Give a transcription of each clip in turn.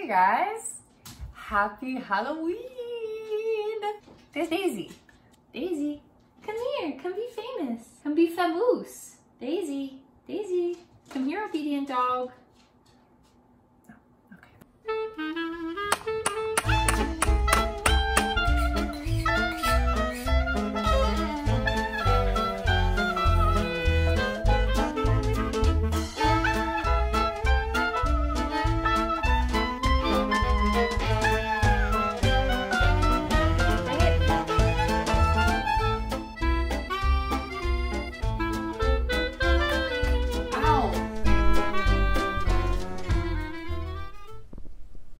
Hey guys, happy Halloween! There's Daisy. Daisy, come here, come be famous. Come be famous. Daisy, Daisy, come here, obedient dog.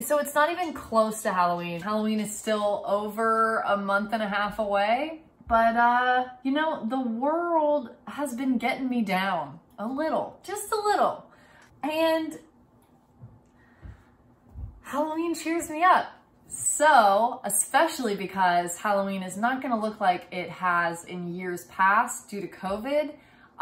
So it's not even close to Halloween. Halloween is still over a month and a half away, but you know, the world has been getting me down a little, just a little. And Halloween cheers me up. So, especially because Halloween is not gonna look like it has in years past due to COVID,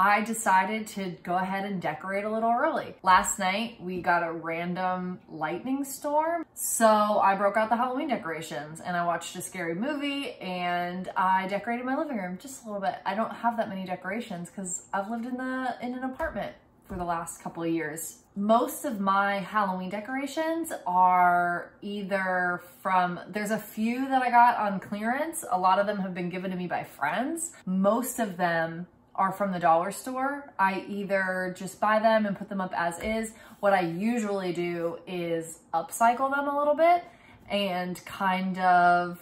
I decided to go ahead and decorate a little early. Last night, we got a random lightning storm. So I broke out the Halloween decorations and I watched a scary movie and I decorated my living room just a little bit. I don't have that many decorations because I've lived in an apartment for the last couple of years. Most of my Halloween decorations are either from, there's a few that I got on clearance. A lot of them have been given to me by friends. Most of them are from the dollar store. I either just buy them and put them up as is. What I usually do is upcycle them a little bit and kind of,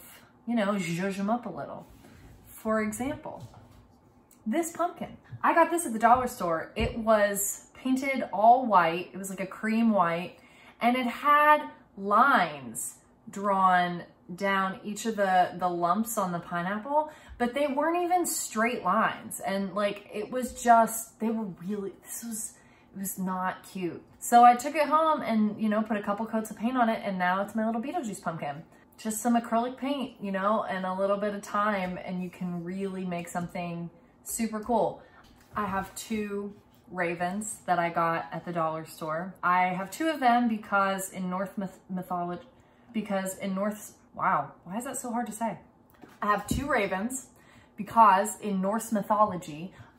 you know, zhuzh them up a little. For example, this pumpkin. I got this at the dollar store. It was painted all white. It was like a cream white and it had lines drawn down each of the lumps on the pineapple, but they weren't even straight lines. And like, it was just, they were really, it was not cute. So I took it home and, you know, put a couple coats of paint on it. And now it's my little Beetlejuice pumpkin, just some acrylic paint, you know, and a little bit of time. And you can really make something super cool. I have two ravens that I got at the dollar store. I have two of them because in Norse mythology,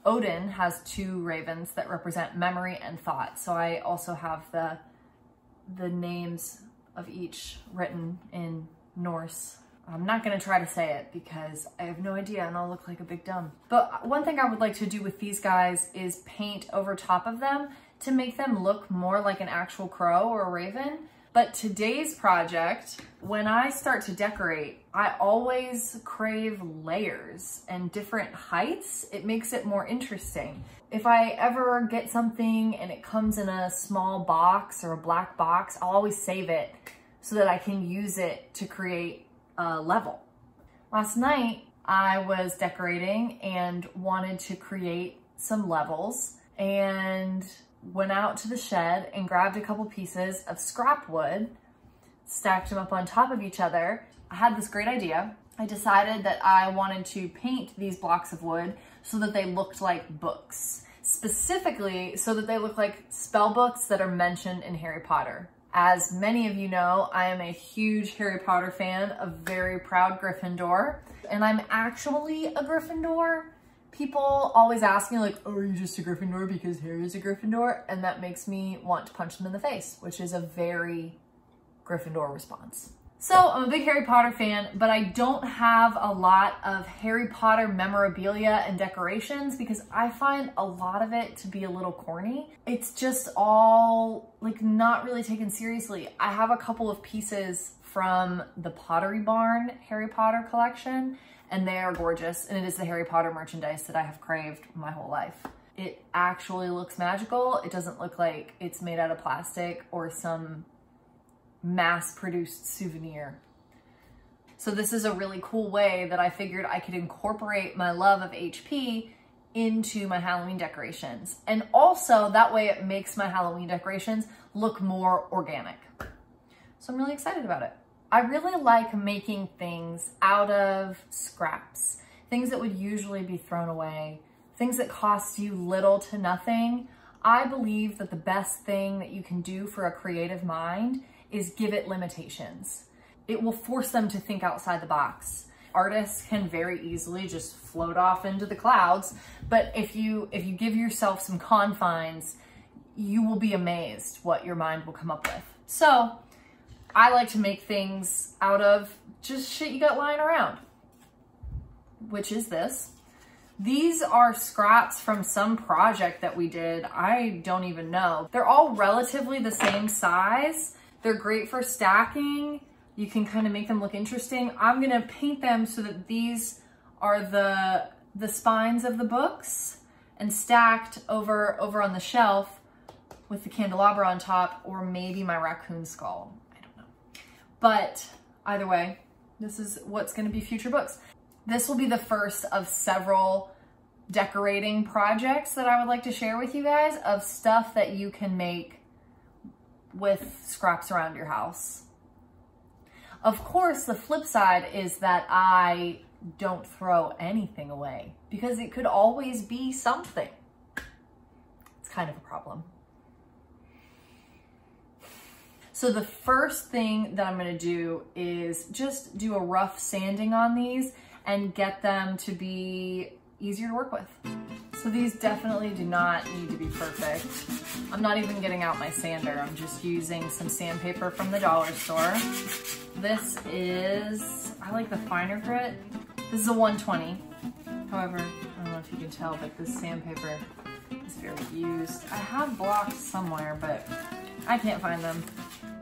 Odin has two ravens that represent memory and thought. So I also have the names of each written in Norse. I'm not gonna try to say it because I have no idea and I'll look like a big dumb. But one thing I would like to do with these guys is paint over top of them to make them look more like an actual crow or a raven. But today's project, when I start to decorate, I always crave layers and different heights. It makes it more interesting. If I ever get something and it comes in a small box or a black box, I'll always save it so that I can use it to create a level. Last night, I was decorating and wanted to create some levels and went out to the shed and grabbed a couple pieces of scrap wood, stacked them up on top of each other. I had this great idea. I decided that I wanted to paint these blocks of wood so that they looked like books, specifically so that they look like spell books that are mentioned in Harry Potter. As many of you know, I am a huge Harry Potter fan, a very proud Gryffindor, and I'm actually a Gryffindor. People always ask me like, oh, are you just a Gryffindor because Harry's a Gryffindor? And that makes me want to punch them in the face, which is a very Gryffindor response. So I'm a big Harry Potter fan, but I don't have a lot of Harry Potter memorabilia and decorations because I find a lot of it to be a little corny. It's just all like not really taken seriously. I have a couple of pieces from the Pottery Barn Harry Potter collection, and they are gorgeous. And it is the Harry Potter merchandise that I have craved my whole life. It actually looks magical. It doesn't look like it's made out of plastic or some mass-produced souvenir. So this is a really cool way that I figured I could incorporate my love of HP into my Halloween decorations. And also that way it makes my Halloween decorations look more organic. So I'm really excited about it. I really like making things out of scraps, things that would usually be thrown away, things that cost you little to nothing. I believe that the best thing that you can do for a creative mind is give it limitations. It will force them to think outside the box. Artists can very easily just float off into the clouds, but if you give yourself some confines, you will be amazed what your mind will come up with. So I like to make things out of just shit you got lying around, which is this. These are scraps from some project that we did. I don't even know. They're all relatively the same size. They're great for stacking. You can kind of make them look interesting. I'm gonna paint them so that these are the spines of the books and stacked over on the shelf with the candelabra on top, or maybe my raccoon skull, I don't know. But either way, this is what's gonna be future books. This will be the first of several decorating projects that I would like to share with you guys, of stuff that you can make with scraps around your house. Of course, the flip side is that I don't throw anything away, because it could always be something. It's kind of a problem. So the first thing that I'm gonna do is just do a rough sanding on these and get them to be easier to work with. So these definitely do not need to be perfect. I'm not even getting out my sander. I'm just using some sandpaper from the dollar store. This is, I like the finer grit. This is a 120. However, I don't know if you can tell, but this sandpaper is very used. I have blocks somewhere, but I can't find them.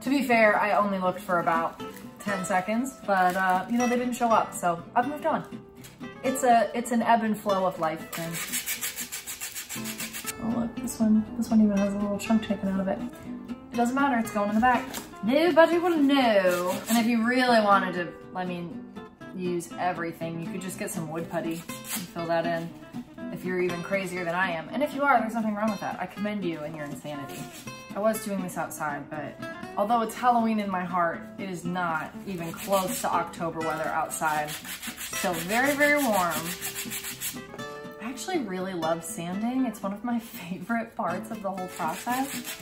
To be fair, I only looked for about 10 seconds, but you know, they didn't show up, so I've moved on. It's an ebb and flow of life thing. Oh look, this one even has a little chunk taken out of it. It doesn't matter, it's going in the back. Nobody will know. And if you really wanted to, I mean, use everything, you could just get some wood putty and fill that in, if you're even crazier than I am. And if you are, there's nothing wrong with that. I commend you in your insanity. I was doing this outside, but although it's Halloween in my heart, it is not even close to October weather outside. Still very, very warm. I actually really love sanding. It's one of my favorite parts of the whole process.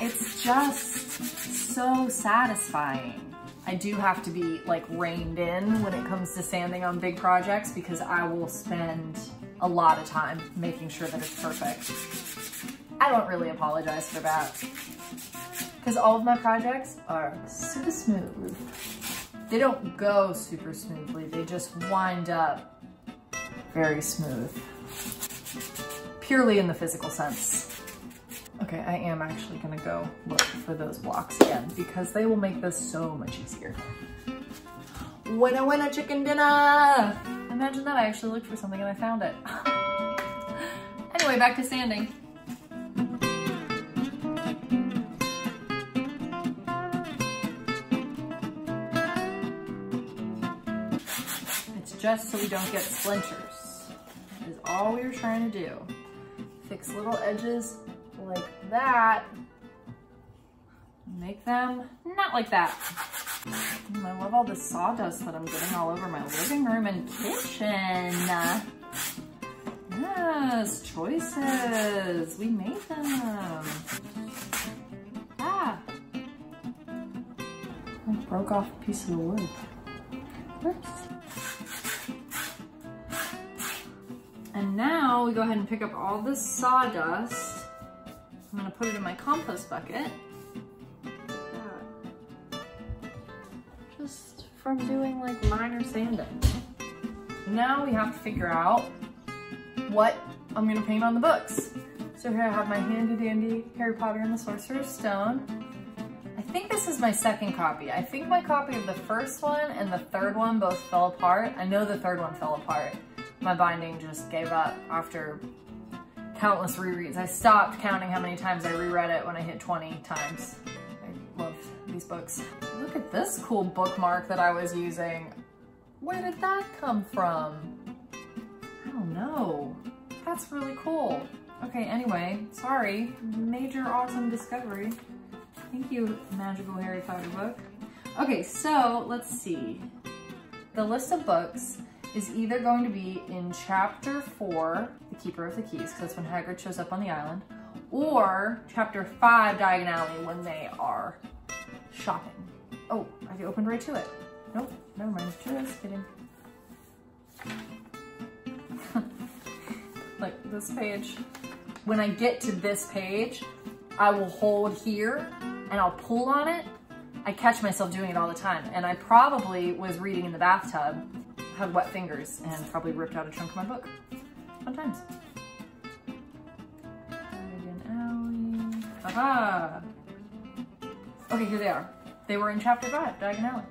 It's just so satisfying. I do have to be like reined in when it comes to sanding on big projects, because I will spend a lot of time making sure that it's perfect. I don't really apologize for that, because all of my projects are super smooth. They don't go super smoothly, they just wind up very smooth. Purely in the physical sense. Okay, I am actually gonna go look for those blocks again, because they will make this so much easier. Winna winna chicken dinner! Imagine that, I actually looked for something and I found it. Anyway, back to sanding. Just so we don't get splinters. That is all we were trying to do. Fix little edges like that. Make them not like that. I love all the sawdust that I'm getting all over my living room and kitchen. Yes, choices. We made them. Ah. I broke off a piece of the wood. Whoops. And now we go ahead and pick up all this sawdust. I'm gonna put it in my compost bucket. Just from doing like minor sanding. Now we have to figure out what I'm gonna paint on the books. So here I have my handy dandy Harry Potter and the Sorcerer's Stone. I think this is my second copy. I think my copy of the first one and the third one both fell apart. I know the third one fell apart. My binding just gave up after countless rereads. I stopped counting how many times I reread it when I hit 20 times. I love these books. Look at this cool bookmark that I was using. Where did that come from? I don't know. That's really cool. Okay, anyway, sorry. Major awesome discovery. Thank you, Magical Harry Potter book. Okay, so let's see. The list of books is either going to be in chapter 4, The Keeper of the Keys, because that's when Hagrid shows up on the island, or chapter 5, diagonally, when they are shopping. Oh, I opened right to it. Nope, never mind. Just kidding. Like this page. When I get to this page, I will hold here and I'll pull on it. I catch myself doing it all the time. And I probably was reading in the bathtub, had wet fingers, and probably ripped out a chunk of my book. Sometimes. Aha! Okay, here they are. They were in chapter 5, Diagon Alley.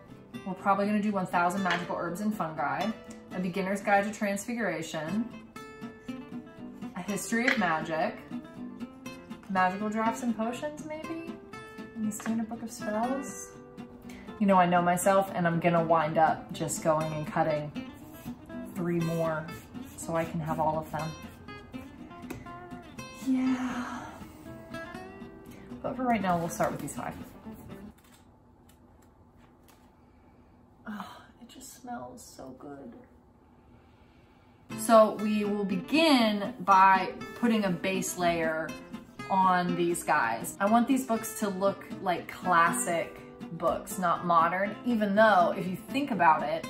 We're probably gonna do 1,000 magical herbs and fungi, a beginner's guide to transfiguration, a history of magic, magical drafts and potions maybe, and the standard book of spells. You know, I know myself and I'm gonna wind up just going and cutting 3 more so I can have all of them. Yeah. But for right now, we'll start with these 5. Oh, it just smells so good. So we will begin by putting a base layer on these guys. I want these books to look like classic books, not modern, even though if you think about it,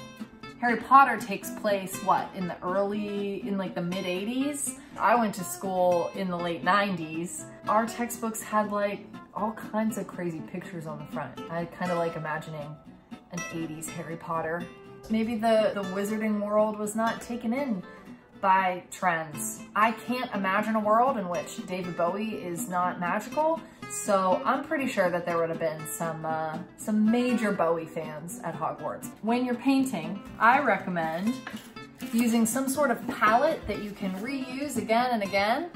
Harry Potter takes place, what, in like the mid 80s? I went to school in the late 90s. Our textbooks had like all kinds of crazy pictures on the front. I kind of like imagining an 80s Harry Potter. Maybe the wizarding world was not taken in by trends. I can't imagine a world in which David Bowie is not magical, so I'm pretty sure that there would have been some major Bowie fans at Hogwarts. When you're painting, I recommend using some sort of palette that you can reuse again and again.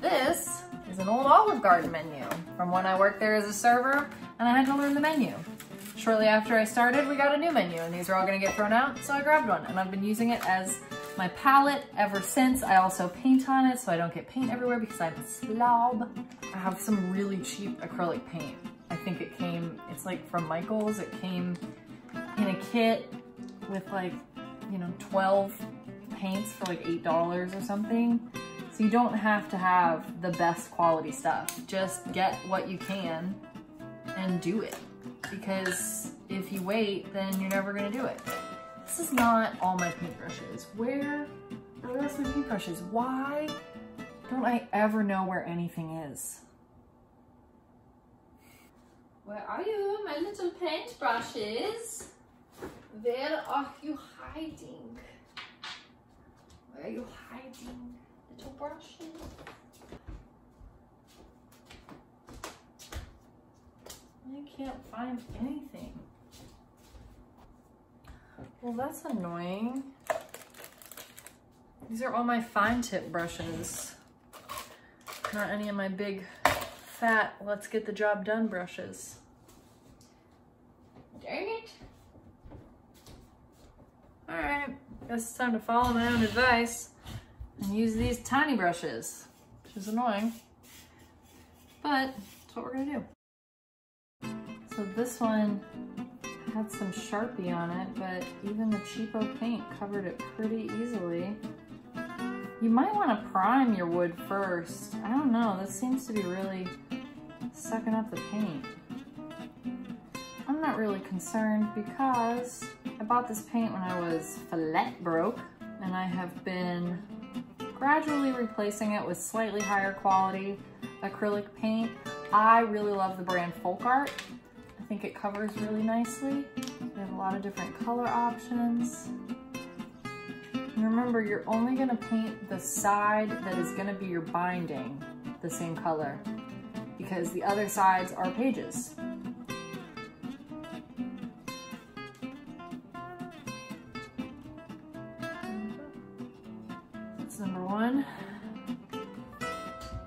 This is an old Olive Garden menu from when I worked there as a server, and I had to learn the menu. Shortly after I started, we got a new menu, and these are all gonna get thrown out, so I grabbed one, and I've been using it as my palette ever since. I also paint on it so I don't get paint everywhere because I'm a slob. I have some really cheap acrylic paint. I think it came, it's like from Michael's. It came in a kit with like, you know, 12 paints for like $8 or something. So you don't have to have the best quality stuff. Just get what you can and do it. Because if you wait, then you're never gonna do it. This is not all my paintbrushes. Where are the rest of my paintbrushes? Why don't I ever know where anything is? Where are you, my little paintbrushes? Where are you hiding? Where are you hiding, little brushes? I can't find anything. Well, that's annoying. These are all my fine tip brushes. Not any of my big, fat, let's get the job done brushes. Dang it. All right, guess it's time to follow my own advice and use these tiny brushes, which is annoying, but that's what we're gonna do. So this one, had some Sharpie on it, but even the cheapo paint covered it pretty easily. You might want to prime your wood first. I don't know, this seems to be really sucking up the paint. I'm not really concerned because I bought this paint when I was flat broke, and I have been gradually replacing it with slightly higher quality acrylic paint. I really love the brand Folk Art. I think it covers really nicely. They have a lot of different color options. And remember, you're only gonna paint the side that is gonna be your binding the same color because the other sides are pages. That's number 1.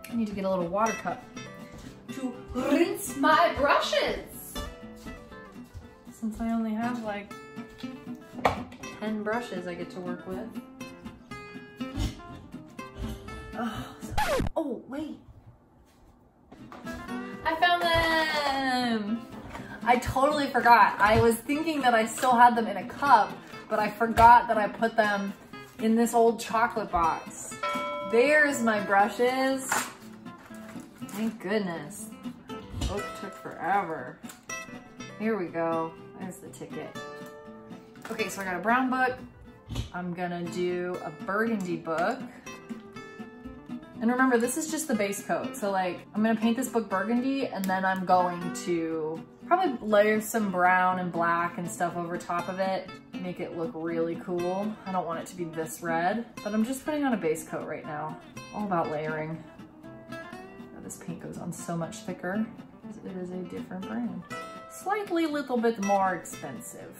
I need to get a little water cup to rinse my brushes. Since I only have like 10 brushes I get to work with. Oh, wait. I found them! I totally forgot. I was thinking that I still had them in a cup, but I forgot that I put them in this old chocolate box. There's my brushes. Thank goodness. Oak took forever. Here we go. There's the ticket. Okay, so I got a brown book. I'm gonna do a burgundy book. And remember, this is just the base coat. So like, I'm gonna paint this book burgundy and then I'm going to probably layer some brown and black and stuff over top of it. Make it look really cool. I don't want it to be this red, but I'm just putting on a base coat right now. All about layering. Oh, this paint goes on so much thicker because it is a different brand. Slightly little bit more expensive.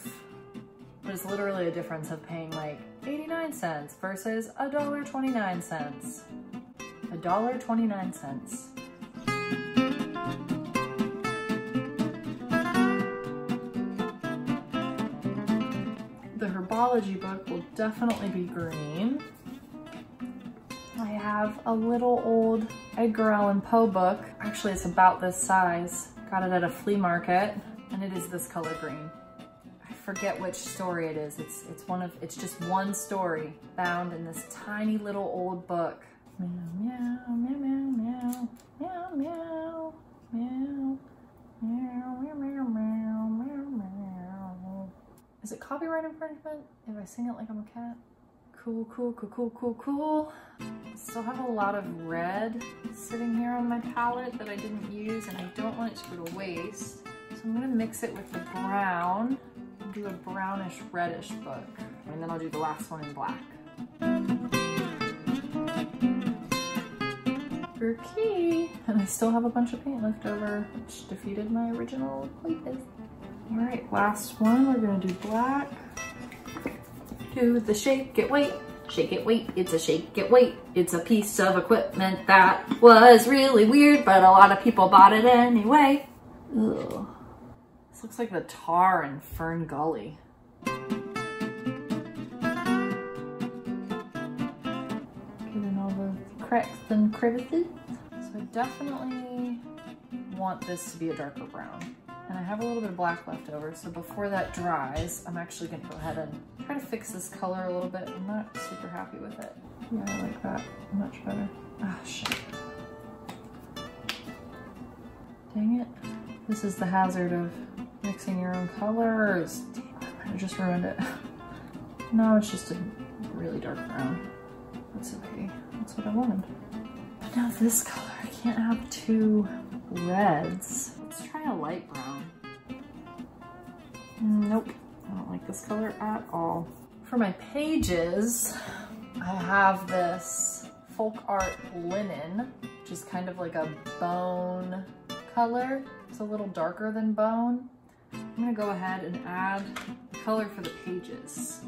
But it's literally a difference of paying like 89 cents versus $1.29. $1.29. The herbology book will definitely be green. I have a little old Edgar Allan Poe book. Actually, it's about this size. Got it at a flea market, and it is this color green. I forget which story it is. It's just one story bound in this tiny little old book. Meow, meow, meow, meow, meow, meow, meow, meow, meow, meow, meow, meow. Is it copyright infringement if I sing it like I'm a cat? Cool, cool, cool, cool, cool, cool. I still have a lot of red sitting here on my palette that I didn't use and I don't want it to go to waste. So I'm gonna mix it with the brown. I'll do a brownish reddish book. And then I'll do the last one in black. Key. And I still have a bunch of paint left over, which defeated my original purpose. All right, last one, we're gonna do black. Do the shake it, wait. Shake it, wait, it's a shake it, wait. It's a piece of equipment that was really weird, but a lot of people bought it anyway. Ugh. This looks like the tar in Fern Gully. Cracks and crevices. So I definitely want this to be a darker brown. And I have a little bit of black left over, so before that dries, I'm actually gonna go ahead and try to fix this color a little bit. I'm not super happy with it. Yeah, I like that much better. Ah, shit. Dang it. This is the hazard of mixing your own colors. Damn, I just ruined it. No, it's just a really dark brown. That's okay. That's what I wanted. But now this color, I can't have two reds. Let's try a light brown. Nope, I don't like this color at all. For my pages, I have this Folk Art linen, which is kind of like a bone color. It's a little darker than bone. I'm gonna go ahead and add the color for the pages.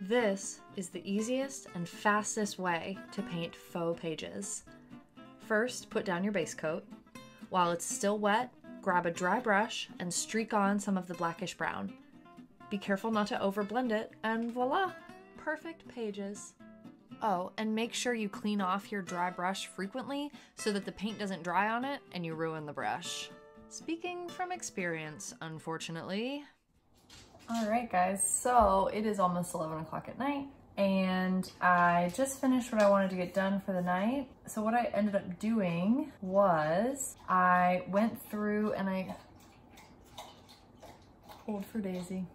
This is the easiest and fastest way to paint faux pages. First, put down your base coat. While it's still wet, grab a dry brush and streak on some of the blackish brown. Be careful not to overblend it, and voila! Perfect pages. Oh, and make sure you clean off your dry brush frequently so that the paint doesn't dry on it and you ruin the brush. Speaking from experience, unfortunately. All right guys, so it is almost 11 o'clock at night and I just finished what I wanted to get done for the night. So what I ended up doing was I went through and I pulled for Daisy.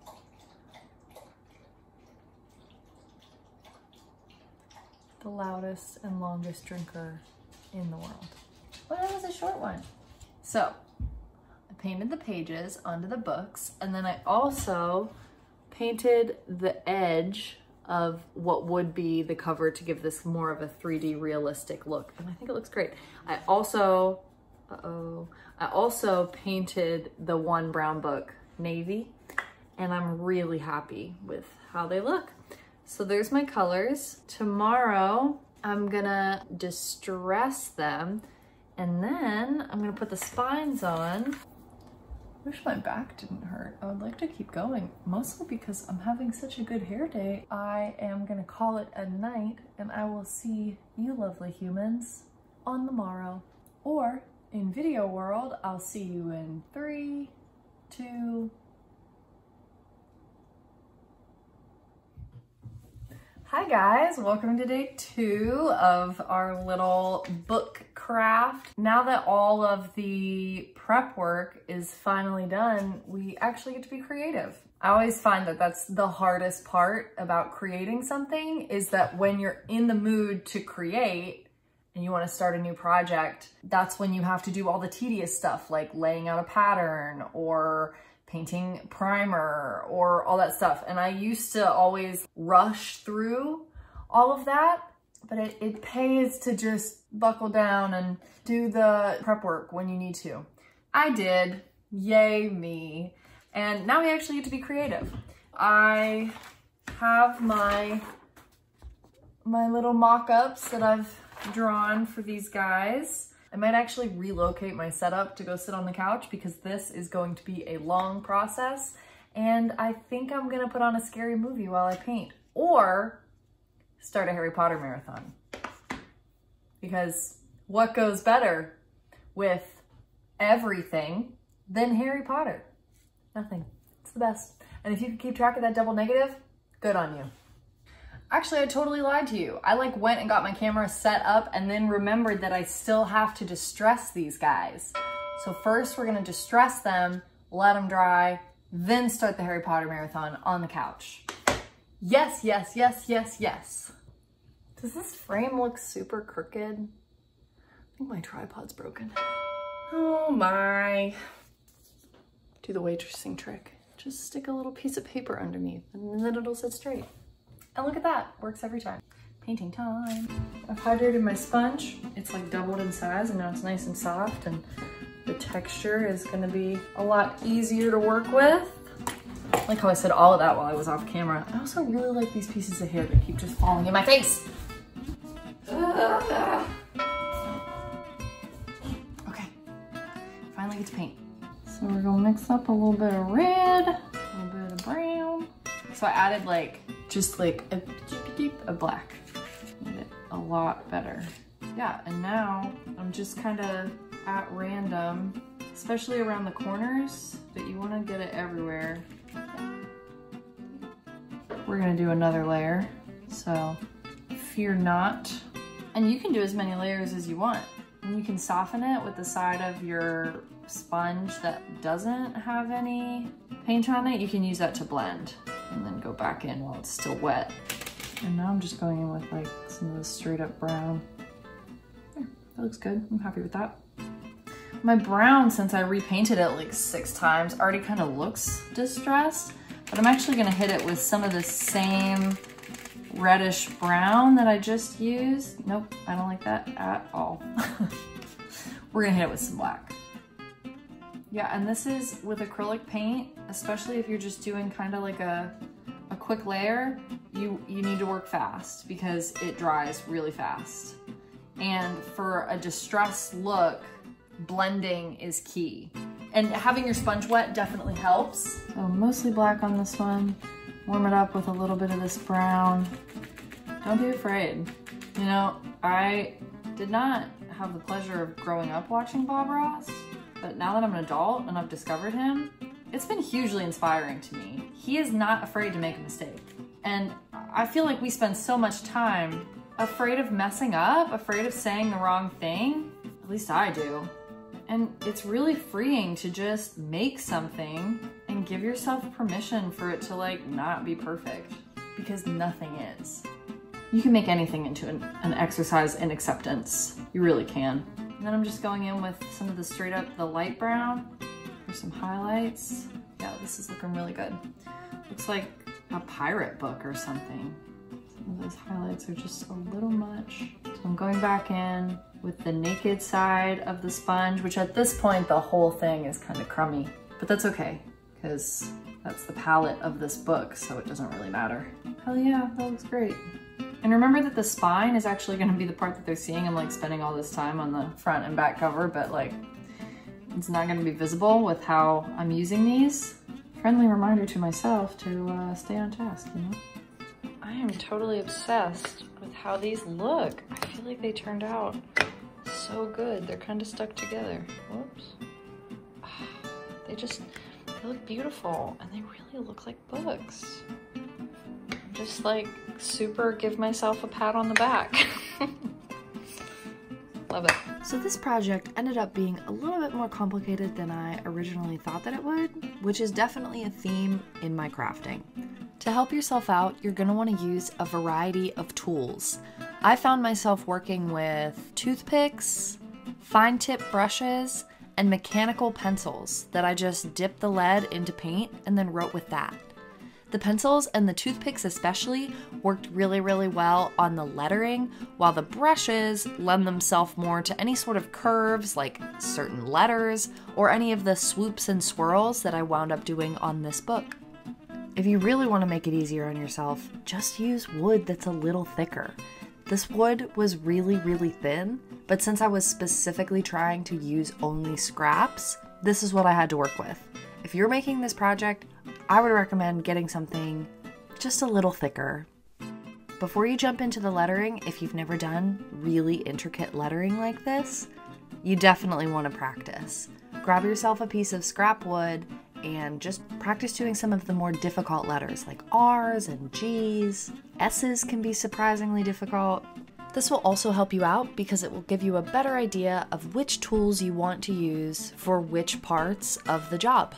The loudest and longest drinker in the world. Well, that was a short one. So. Painted the pages onto the books, and then I also painted the edge of what would be the cover to give this more of a 3D realistic look, and I think it looks great. I also painted the one brown book navy, and I'm really happy with how they look. So there's my colors. Tomorrow I'm gonna distress them, and then I'm gonna put the spines on. I wish my back didn't hurt. I would like to keep going, mostly because I'm having such a good hair day. I am gonna call it a night, and I will see you lovely humans on the morrow. Or in video world, I'll see you in 3, 2... Hi guys, welcome to day 2 of our little book craft. Now that all of the prep work is finally done, we actually get to be creative. I always find that that's the hardest part about creating something, is that when you're in the mood to create and you want to start a new project, that's when you have to do all the tedious stuff like laying out a pattern or painting primer or all that stuff. And I used to always rush through all of that, but it pays to just buckle down and do the prep work when you need to. I did, yay me. And now we actually get to be creative. I have my little mock-ups that I've drawn for these guys. I might actually relocate my setup to go sit on the couch because this is going to be a long process, and I think I'm gonna put on a scary movie while I paint or start a Harry Potter marathon. Because what goes better with everything than Harry Potter? Nothing. It's the best. And if you can keep track of that double negative, good on you. Actually, I totally lied to you. I like went and got my camera set up and then remembered that I still have to distress these guys. So first we're gonna distress them, let them dry, then start the Harry Potter marathon on the couch. Yes, yes, yes, yes, yes. Does this frame look super crooked? I think my tripod's broken. Oh my. Do the waitressing trick. Just stick a little piece of paper underneath and then it'll sit straight. And look at that, works every time. Painting time. I've hydrated my sponge. It's like doubled in size and now it's nice and soft and the texture is gonna be a lot easier to work with. I like how I said all of that while I was off camera. I also really like these pieces of hair that keep just falling in my face. Okay, finally get to paint. So we're gonna mix up a little bit of red, a little bit of brown. So I added like just like a black. Made it a lot better. Yeah, and now I'm just kind of at random, especially around the corners, but you want to get it everywhere. We're gonna do another layer, so fear not. And you can do as many layers as you want. And you can soften it with the side of your sponge that doesn't have any paint on it. You can use that to blend. And then go back in while it's still wet. And now I'm just going in with like some of this straight up brown. There, that looks good, I'm happy with that. My brown, since I repainted it like 6 times, already kind of looks distressed, but I'm actually gonna hit it with some of the same reddish brown that I just used. Nope, I don't like that at all. We're gonna hit it with some black. Yeah, and this is with acrylic paint, especially if you're just doing kind of like a quick layer, you need to work fast because it dries really fast. And for a distressed look, blending is key. And having your sponge wet definitely helps. So mostly black on this one. Warm it up with a little bit of this brown. Don't be afraid. You know, I did not have the pleasure of growing up watching Bob Ross. But now that I'm an adult and I've discovered him, it's been hugely inspiring to me. He is not afraid to make a mistake. And I feel like we spend so much time afraid of messing up, afraid of saying the wrong thing. At least I do. And it's really freeing to just make something and give yourself permission for it to like not be perfect, because nothing is. You can make anything into an exercise in acceptance. You really can. And then I'm just going in with some of the straight up, the light brown for some highlights. Yeah, this is looking really good. Looks like a pirate book or something. Some of those highlights are just a little much. So I'm going back in with the naked side of the sponge, which at this point, the whole thing is kind of crummy, but that's okay, because that's the palette of this book, so it doesn't really matter. Hell yeah, that looks great. And remember that the spine is actually gonna be the part that they're seeing. I'm like spending all this time on the front and back cover, but like, it's not gonna be visible with how I'm using these. Friendly reminder to myself to stay on task, you know? I am totally obsessed with how these look. I feel like they turned out so good. They're kind of stuck together. Whoops. They look beautiful and they really look like books. Just like super give myself a pat on the back. Love it. So this project ended up being a little bit more complicated than I originally thought that it would, which is definitely a theme in my crafting. To help yourself out, you're going to want to use a variety of tools. I found myself working with toothpicks, fine tip brushes, and mechanical pencils that I just dipped the lead into paint and then wrote with that. The pencils and the toothpicks especially worked really, really well on the lettering, while the brushes lend themselves more to any sort of curves like certain letters or any of the swoops and swirls that I wound up doing on this book. If you really want to make it easier on yourself, just use wood that's a little thicker. This wood was really, really thin, but since I was specifically trying to use only scraps, this is what I had to work with. If you're making this project, I would recommend getting something just a little thicker. Before you jump into the lettering, if you've never done really intricate lettering like this, you definitely want to practice. Grab yourself a piece of scrap wood and just practice doing some of the more difficult letters like R's and G's. S's can be surprisingly difficult. This will also help you out because it will give you a better idea of which tools you want to use for which parts of the job.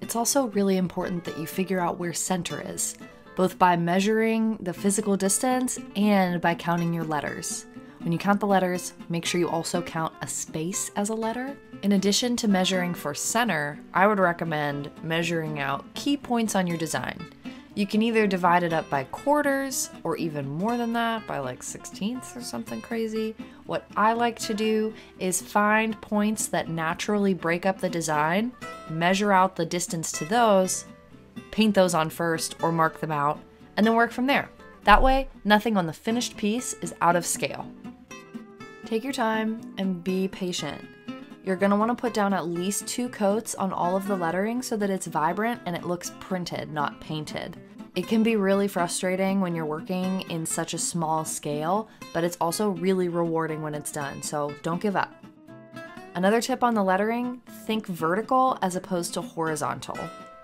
It's also really important that you figure out where center is, both by measuring the physical distance and by counting your letters. When you count the letters, make sure you also count a space as a letter. In addition to measuring for center, I would recommend measuring out key points on your design. You can either divide it up by quarters or even more than that, by like 16ths or something crazy. What I like to do is find points that naturally break up the design, measure out the distance to those, paint those on first or mark them out, and then work from there. That way, nothing on the finished piece is out of scale. Take your time and be patient. You're going to want to put down at least 2 coats on all of the lettering so that it's vibrant and it looks printed, not painted. It can be really frustrating when you're working in such a small scale, but it's also really rewarding when it's done, so don't give up. Another tip on the lettering, think vertical as opposed to horizontal.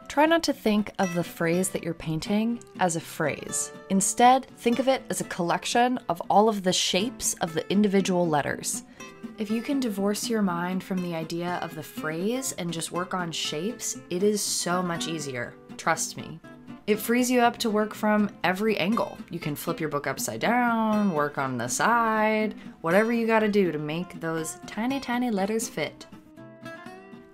Try not to think of the phrase that you're painting as a phrase. Instead, think of it as a collection of all of the shapes of the individual letters. If you can divorce your mind from the idea of the phrase and just work on shapes, it is so much easier, trust me. It frees you up to work from every angle. You can flip your book upside down, work on the side, whatever you gotta do to make those tiny, tiny letters fit.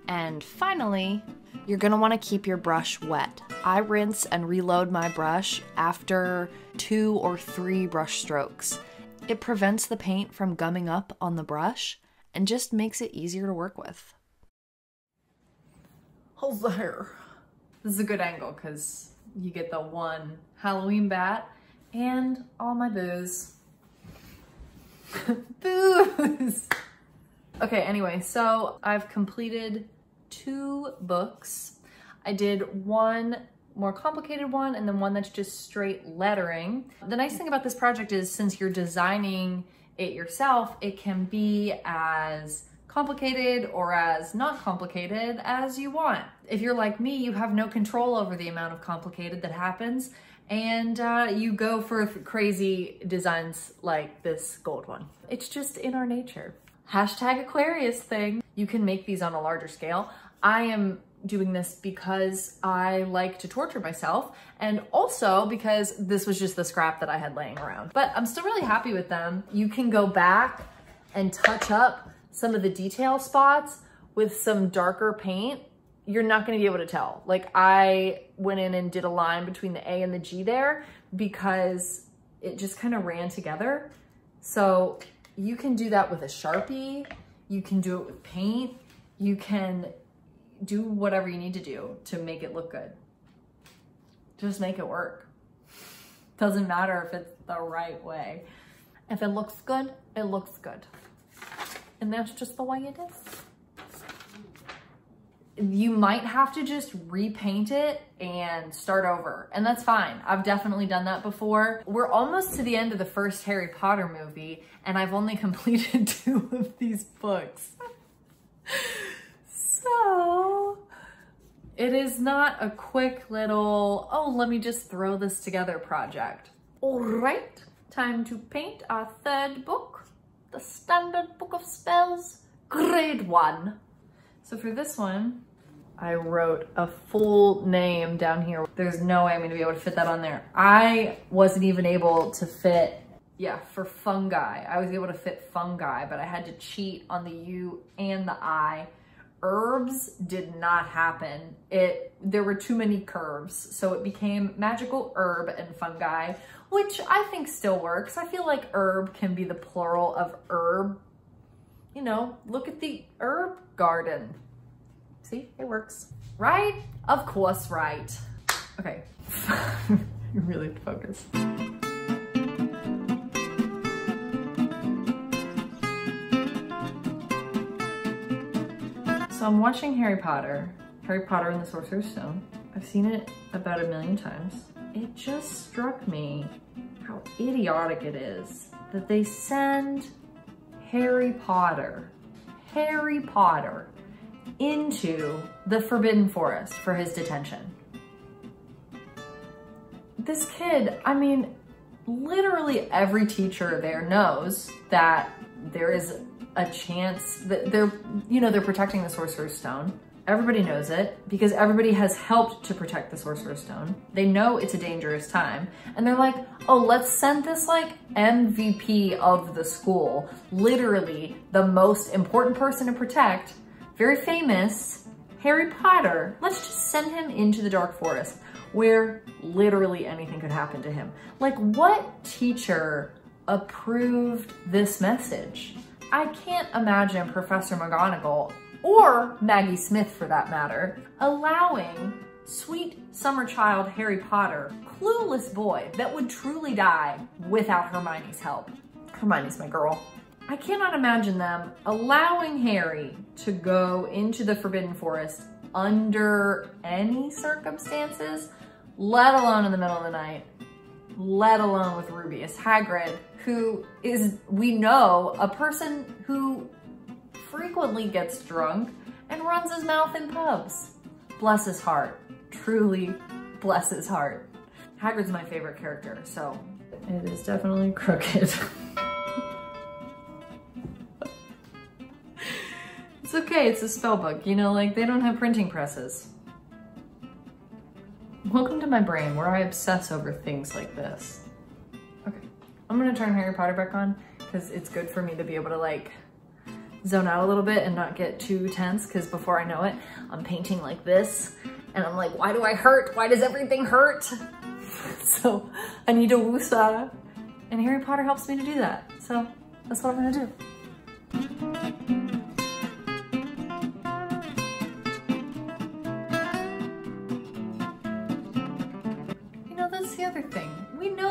And finally, you're gonna wanna keep your brush wet. I rinse and reload my brush after 2 or 3 brush strokes. It prevents the paint from gumming up on the brush and just makes it easier to work with. Hold the hair. This is a good angle because you get the one Halloween bat and all my booze. Booze! Okay, anyway, so I've completed 2 books. I did one more complicated one and then one that's just straight lettering. The nice thing about this project is since you're designing it yourself, it can be as complicated or as not complicated as you want. If you're like me, you have no control over the amount of complicated that happens and you go for crazy designs like this gold one. It's just in our nature. Hashtag Aquarius thing. You can make these on a larger scale. I am doing this because I like to torture myself and also because this was just the scrap that I had laying around. But I'm still really happy with them. You can go back and touch up some of the detail spots with some darker paint. You're not gonna be able to tell. Like I went in and did a line between the A and the G there because it just kind of ran together. So you can do that with a Sharpie. You can do it with paint. You can do whatever you need to do to make it look good. Just make it work. Doesn't matter if it's the right way. If it looks good, it looks good. And that's just the way it is. You might have to just repaint it and start over, and that's fine. I've definitely done that before. We're almost to the end of the first Harry Potter movie, and I've only completed 2 of these books. So It is not a quick little, oh, let me just throw this together project. All right, time to paint our third book, the standard book of spells, grade 1. So for this one, I wrote a full name down here. There's no way I'm gonna be able to fit that on there. I wasn't even able to fit, yeah, for fungi. I was able to fit fungi, but I had to cheat on the U and the I. Herbs did not happen. There were too many curves, so it became magical herb and fungi, which I think still works. I feel like herb can be the plural of herb. You know, look at the herb garden. See, it works. Right? Of course, right. Okay, you really have to focus. So I'm watching Harry Potter and the Sorcerer's Stone. I've seen it about 1 million times. It just struck me how idiotic it is that they send Harry Potter into the Forbidden Forest for his detention. This kid, I mean, literally every teacher there knows that there is a chance that they're protecting the Sorcerer's Stone. Everybody knows it because everybody has helped to protect the Sorcerer's Stone. They know it's a dangerous time. And they're like, oh, let's send this like MVP of the school, literally the most important person to protect, very famous, Harry Potter. Let's just send him into the dark forest where literally anything could happen to him. Like, what teacher approved this message? I can't imagine Professor McGonagall, or Maggie Smith for that matter, allowing sweet summer child Harry Potter, clueless boy that would truly die without Hermione's help. Hermione's my girl. I cannot imagine them allowing Harry to go into the Forbidden Forest under any circumstances, let alone in the middle of the night, let alone with Rubeus Hagrid, who is, we know, a person who frequently gets drunk and runs his mouth in pubs. Bless his heart. Truly bless his heart. Hagrid's my favorite character, so it is definitely crooked. It's okay, it's a spell book. You know, like, they don't have printing presses. Welcome to my brain, where I obsess over things like this. Okay, I'm gonna turn Harry Potter back on because it's good for me to be able to like zone out a little bit and not get too tense, because before I know it, I'm painting like this and I'm like, why do I hurt? Why does everything hurt? So I need a woosah, and Harry Potter helps me to do that. So that's what I'm gonna do.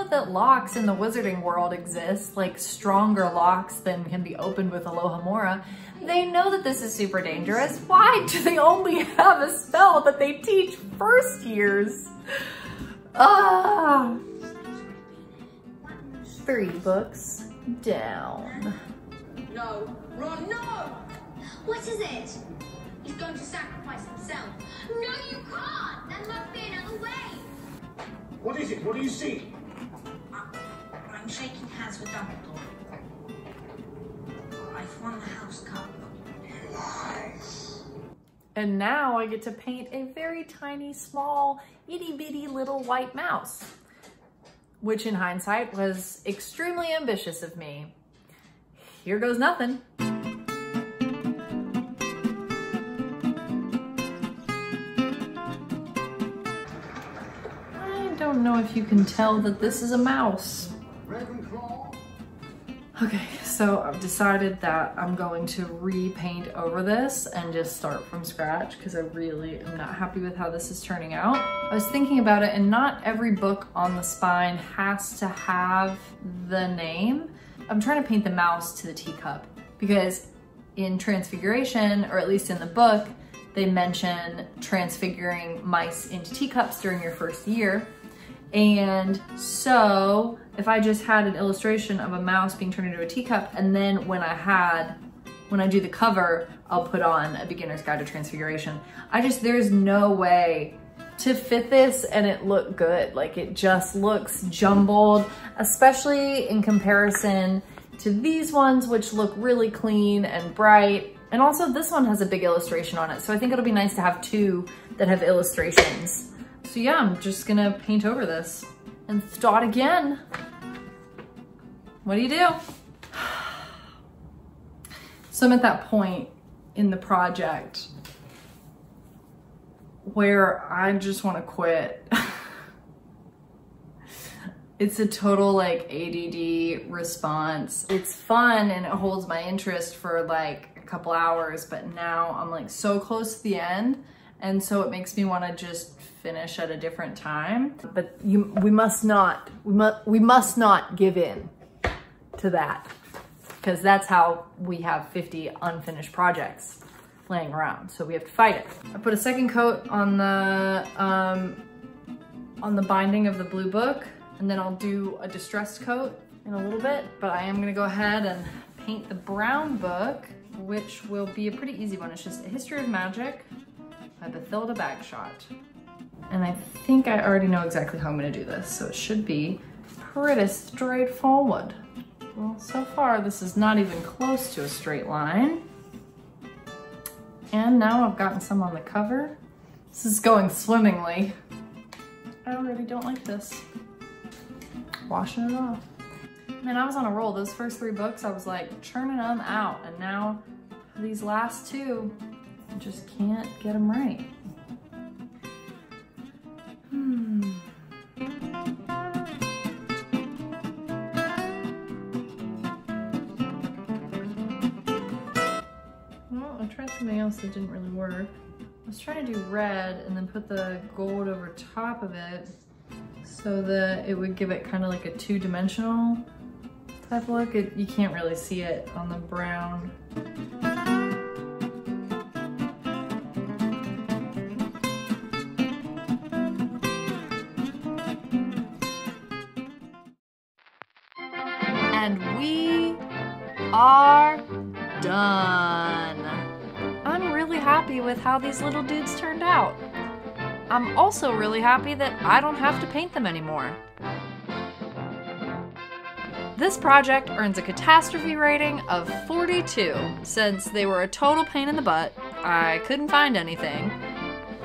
That locks in the wizarding world exist, like stronger locks than can be opened with Alohomora. They know that this is super dangerous. Why do they only have a spell that they teach first years? Ah! 3 books down. No, Ron, no! What is it? He's going to sacrifice himself. No, you can't! There must be another way! What is it? What do you see? I'm shaking hands with Dumbledore. I've won the house cup. Lies. And now I get to paint a very tiny, small, itty bitty little white mouse, which in hindsight was extremely ambitious of me. Here goes nothing. I don't know if you can tell that this is a mouse. Okay, so I've decided that I'm going to repaint over this and just start from scratch because I really am not happy with how this is turning out. I was thinking about it, and not every book on the spine has to have the name. I'm trying to paint the mouse to the teacup because in Transfiguration, or at least in the book, they mention transfiguring mice into teacups during your first year. And so if I just had an illustration of a mouse being turned into a teacup, and then when I had when I do the cover, I'll put on a beginner's guide to Transfiguration. There's no way to fit this and it look good. Like it just looks jumbled, especially in comparison to these ones, which look really clean and bright. And also this one has a big illustration on it. So I think it'll be nice to have two that have illustrations. So yeah, I'm just gonna paint over this and start again. What do you do? So I'm at that point in the project where I just want to quit. It's a total like ADD response. It's fun and it holds my interest for like a couple hours, but now I'm like so close to the end. And so it makes me want to just finish at a different time. But we must not give in to that, because that's how we have 50 unfinished projects laying around. So we have to fight it. I put a second coat on the binding of the blue book, and then I'll do a distressed coat in a little bit, but I am gonna go ahead and paint the brown book, which will be a pretty easy one. It's just A History of Magic by Bathilda Bagshot. And I think I already know exactly how I'm gonna do this, so it should be pretty straightforward. Well, so far, this is not even close to a straight line. And now I've gotten some on the cover. This is going swimmingly. I already don't like this. Washing it off. Man, I was on a roll. Those first three books, I was like churning them out. And now these last two, I just can't get them right. Something else that didn't really work. I was trying to do red and then put the gold over top of it so that it would give it kind of like a two-dimensional type look. You can't really see it on the brown. And we are done. Happy with how these little dudes turned out. I'm also really happy that I don't have to paint them anymore. This project earns a catastrophe rating of 42. Since they were a total pain in the butt, I couldn't find anything,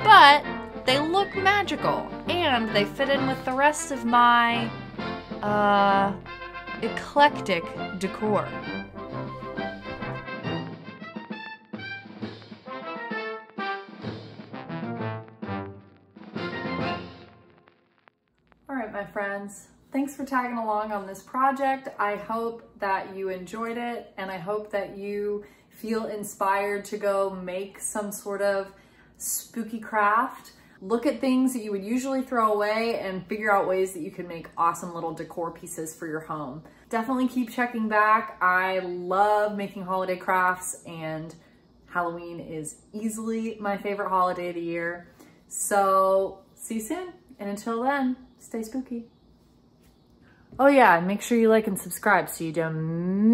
but they look magical and they fit in with the rest of my eclectic decor. Friends, thanks for tagging along on this project. I hope that you enjoyed it, and I hope that you feel inspired to go make some sort of spooky craft. Look at things that you would usually throw away and figure out ways that you can make awesome little decor pieces for your home. Definitely keep checking back. I love making holiday crafts, and Halloween is easily my favorite holiday of the year. So see you soon, and until then, stay spooky. Oh yeah, and make sure you like and subscribe so you don't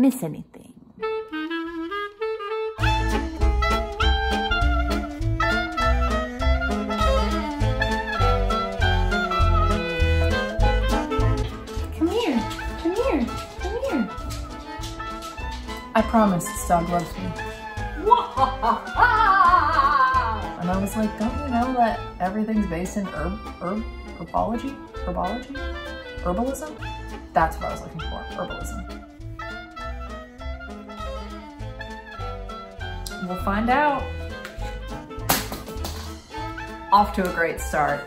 miss anything. Come here, come here, come here. I promise this dog loves me. And I was like, don't you know that everything's based in herbology? Herbology? Herbalism? That's what I was looking for, herbalism. We'll find out. Off to a great start.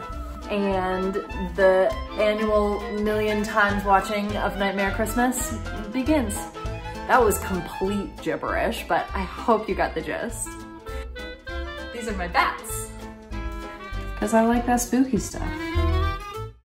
And the annual million times watching of Nightmare Christmas begins. That was complete gibberish, but I hope you got the gist. These are my bats, because I like that spooky stuff.